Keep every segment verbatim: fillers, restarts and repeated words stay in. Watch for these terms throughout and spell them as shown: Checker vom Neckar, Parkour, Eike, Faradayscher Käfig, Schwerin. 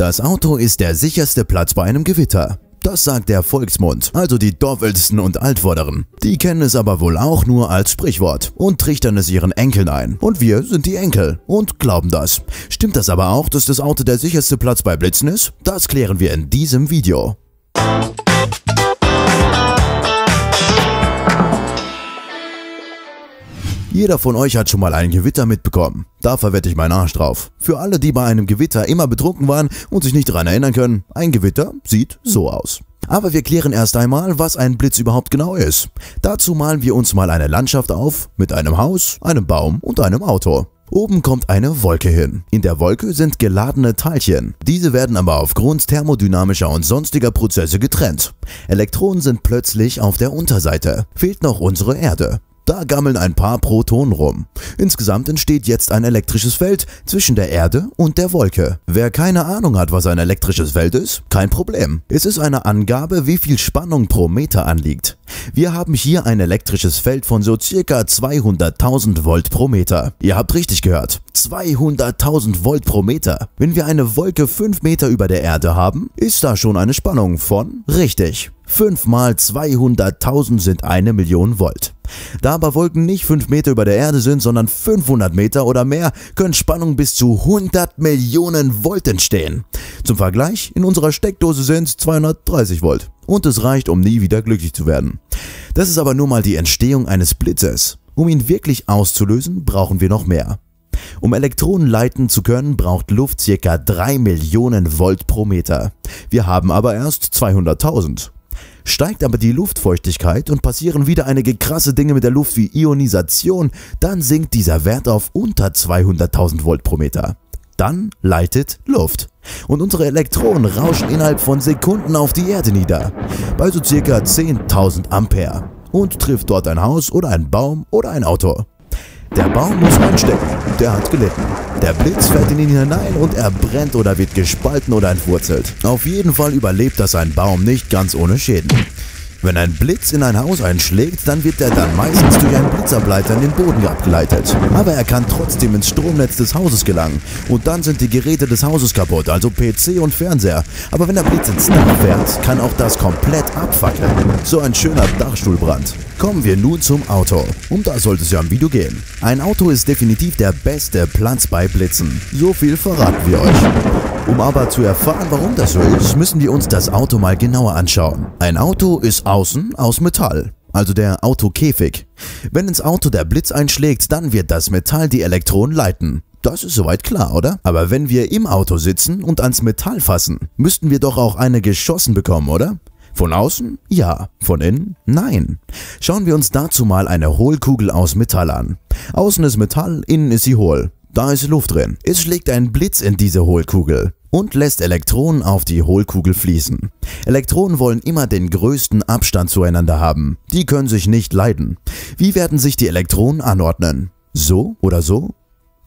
Das Auto ist der sicherste Platz bei einem Gewitter. Das sagt der Volksmund, also die Dorfältesten und Altvorderen. Die kennen es aber wohl auch nur als Sprichwort und trichtern es ihren Enkeln ein. Und wir sind die Enkel und glauben das. Stimmt das aber auch, dass das Auto der sicherste Platz bei Blitzen ist? Das klären wir in diesem Video. Jeder von euch hat schon mal ein Gewitter mitbekommen. Da verwette ich meinen Arsch drauf. Für alle, die bei einem Gewitter immer betrunken waren und sich nicht daran erinnern können, ein Gewitter sieht so aus. Aber wir klären erst einmal, was ein Blitz überhaupt genau ist. Dazu malen wir uns mal eine Landschaft auf mit einem Haus, einem Baum und einem Auto. Oben kommt eine Wolke hin. In der Wolke sind geladene Teilchen. Diese werden aber aufgrund thermodynamischer und sonstiger Prozesse getrennt. Elektronen sind plötzlich auf der Unterseite. Fehlt noch unsere Erde. Da gammeln ein paar Protonen rum. Insgesamt entsteht jetzt ein elektrisches Feld zwischen der Erde und der Wolke. Wer keine Ahnung hat, was ein elektrisches Feld ist, kein Problem. Es ist eine Angabe, wie viel Spannung pro Meter anliegt. Wir haben hier ein elektrisches Feld von so circa zweihunderttausend Volt pro Meter. Ihr habt richtig gehört, zweihunderttausend Volt pro Meter. Wenn wir eine Wolke fünf Meter über der Erde haben, ist da schon eine Spannung von, richtig, fünf mal zweihunderttausend sind eine Million Volt. Da aber Wolken nicht fünf Meter über der Erde sind, sondern fünfhundert Meter oder mehr, können Spannungen bis zu hundert Millionen Volt entstehen. Zum Vergleich, in unserer Steckdose sind es zweihundertdreißig Volt. Und es reicht, um nie wieder glücklich zu werden. Das ist aber nur mal die Entstehung eines Blitzes. Um ihn wirklich auszulösen, brauchen wir noch mehr. Um Elektronen leiten zu können, braucht Luft ca. drei Millionen Volt pro Meter. Wir haben aber erst zweihunderttausend. Steigt aber die Luftfeuchtigkeit und passieren wieder einige krasse Dinge mit der Luft wie Ionisation, dann sinkt dieser Wert auf unter zweihunderttausend Volt pro Meter. Dann leitet Luft. Und unsere Elektronen rauschen innerhalb von Sekunden auf die Erde nieder, bei so circa zehntausend Ampere und trifft dort ein Haus oder ein Baum oder ein Auto. Der Baum muss anstecken, der hat gelitten. Der Blitz fällt in ihn hinein und er brennt oder wird gespalten oder entwurzelt. Auf jeden Fall überlebt das ein Baum nicht ganz ohne Schäden. Wenn ein Blitz in ein Haus einschlägt, dann wird er dann meistens durch einen Blitzableiter in den Boden abgeleitet. Aber er kann trotzdem ins Stromnetz des Hauses gelangen. Und dann sind die Geräte des Hauses kaputt, also P C und Fernseher. Aber wenn der Blitz ins Dach fährt, kann auch das komplett abfackeln. So ein schöner Dachstuhlbrand. Kommen wir nun zum Auto. Um das sollte es ja im Video gehen. Ein Auto ist definitiv der beste Platz bei Blitzen. So viel verraten wir euch. Um aber zu erfahren, warum das so ist, müssen wir uns das Auto mal genauer anschauen. Ein Auto ist außen aus Metall, also der Autokäfig. Wenn ins Auto der Blitz einschlägt, dann wird das Metall die Elektronen leiten. Das ist soweit klar, oder? Aber wenn wir im Auto sitzen und ans Metall fassen, müssten wir doch auch eine geschossen bekommen, oder? Von außen? Ja. Von innen? Nein. Schauen wir uns dazu mal eine Hohlkugel aus Metall an. Außen ist Metall, innen ist sie hohl. Da ist Luft drin. Es schlägt ein Blitz in diese Hohlkugel und lässt Elektronen auf die Hohlkugel fließen. Elektronen wollen immer den größten Abstand zueinander haben. Die können sich nicht leiden. Wie werden sich die Elektronen anordnen? So oder so?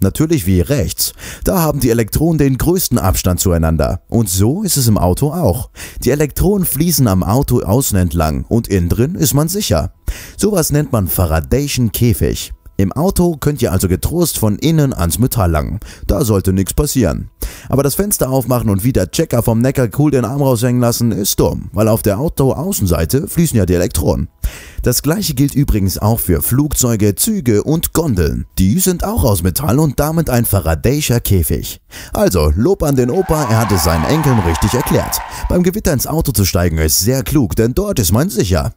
Natürlich wie rechts. Da haben die Elektronen den größten Abstand zueinander. Und so ist es im Auto auch. Die Elektronen fließen am Auto außen entlang und innen drin ist man sicher. Sowas nennt man Faradayschen Käfig. Im Auto könnt ihr also getrost von innen ans Metall langen. Da sollte nichts passieren. Aber das Fenster aufmachen und wie der Checker vom Neckar cool den Arm raushängen lassen, ist dumm, weil auf der Autoaußenseite fließen ja die Elektronen. Das gleiche gilt übrigens auch für Flugzeuge, Züge und Gondeln. Die sind auch aus Metall und damit ein Faradayscher Käfig. Also, Lob an den Opa, er hat es seinen Enkeln richtig erklärt. Beim Gewitter ins Auto zu steigen ist sehr klug, denn dort ist man sicher.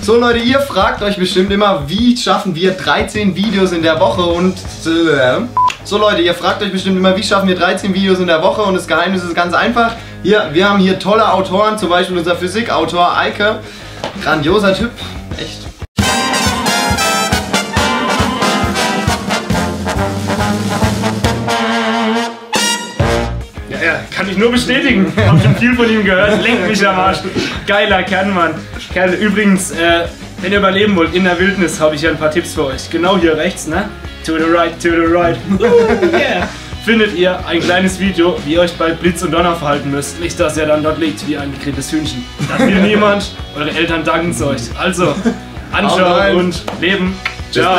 So Leute, ihr fragt euch bestimmt immer, wie schaffen wir dreizehn Videos in der Woche und... Äh, so Leute, ihr fragt euch bestimmt immer, wie schaffen wir dreizehn Videos in der Woche und das Geheimnis ist ganz einfach. Hier, wir haben hier tolle Autoren, zum Beispiel unser Physikautor Eike. Grandioser Typ, echt. Ja, ja, kann ich nur bestätigen. Hab schon viel von ihm gehört, lenkt mich am Arsch. Geiler Kern, Mann. Kerl, übrigens, äh, wenn ihr überleben wollt in der Wildnis, habe ich ja ein paar Tipps für euch. Genau hier rechts, ne? To the right, to the right. Ooh, yeah. Findet ihr ein kleines Video, wie ihr euch bei Blitz und Donner verhalten müsst. Nicht, dass ihr dann dort liegt wie ein gegrilltes Hühnchen. Das will niemand. Eure Eltern danken es euch. Also, anschauen und leben. Ciao.